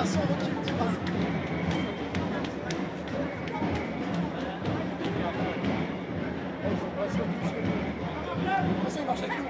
façon dont il pourra. Ça marche avec nous.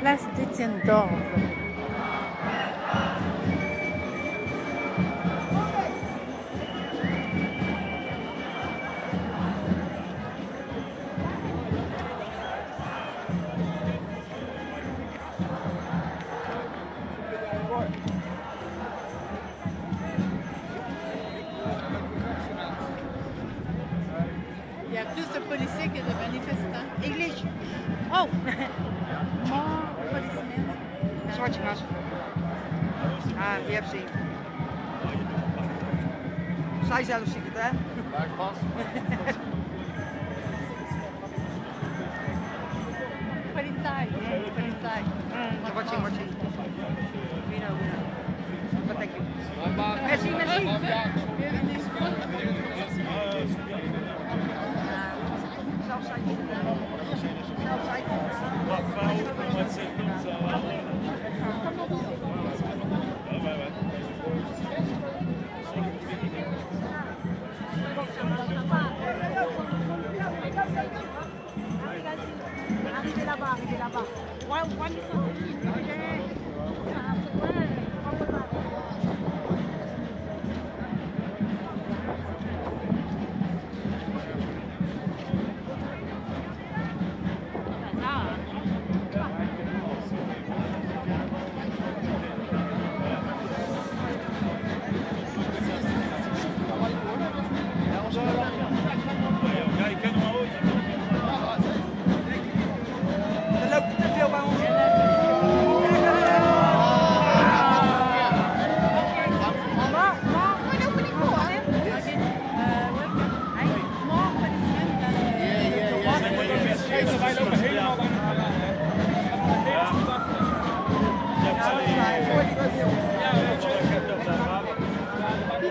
Place d'Étienne d'Orve. Il y a plus de policiers que de manifestants. Église. Oh! That's what you asked for. Ah, we have seen. Zij zelf ziet het, hè? Watching. We know. But thank you. Arrivez là-bas.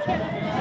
Thank you.